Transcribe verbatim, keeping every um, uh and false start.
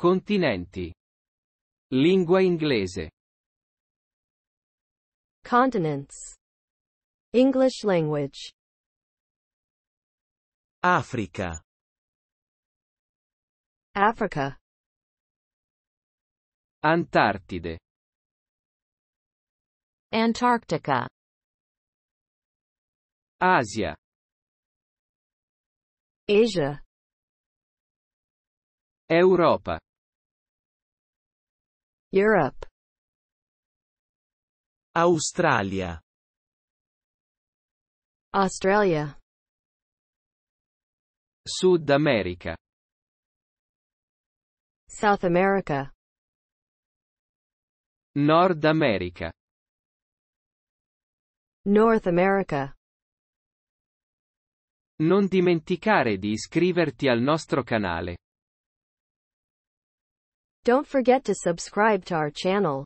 Continenti. Lingua inglese. Continents. English language. Africa. Africa. Antartide. Antarctica. Asia. Asia. Europa. Europe. Australia. Australia. Sud America. South America. Nord America. North America. Non dimenticare di iscriverti al nostro canale. Don't forget to subscribe to our channel.